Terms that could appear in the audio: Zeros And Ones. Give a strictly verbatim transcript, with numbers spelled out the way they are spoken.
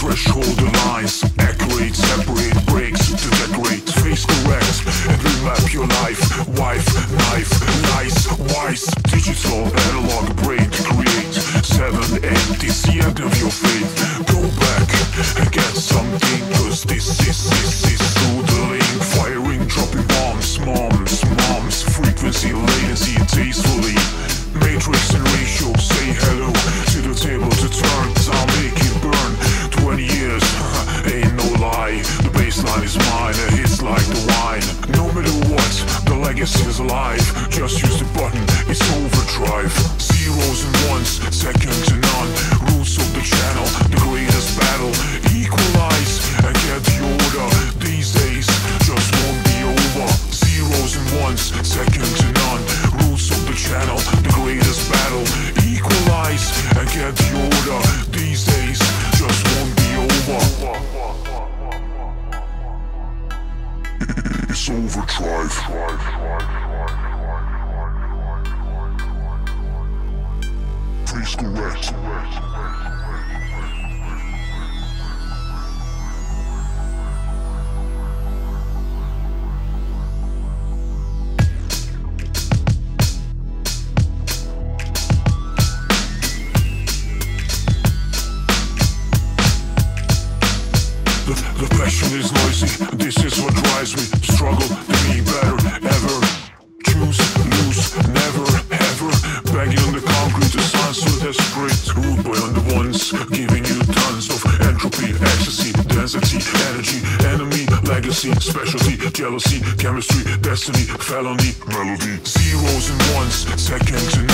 threshold lines, accurate, separate breaks to decorate, face correct, and remap your life, wife, knife, nice, wise, digital, analog, brain to create, seven, eight, it's the end of your fate, go back, and get something, cause this is, this is doodling, firing, dropping bombs, moms, moms, frequency, latency, tastefully, matrix and ratio, say hello, to the table to turn, I'll make it burn, twenty years, ain't no lie, the baseline is mine, it hits like the wine, no matter what, the legacy is alive, just use the button, it's overdrive, zeros and ones, second to none, roots of the channel, the greatest battle, equalize, and get the order, these days, just won't be over, zeros and ones, second to none, roots of the channel, the greatest battle, equalize, and get the order, these days, just won't be over. It's overdrive. Please correct. The passion is noisy, this is what drives me. Struggle to be better, ever. Choose, lose, never, ever. Banging on the concrete, the sun so desperate. Rude boy on the ones, giving you tons of entropy, ecstasy, density, energy, enemy, legacy, specialty, jealousy, chemistry, destiny, felony, melody. Zeros and ones, second to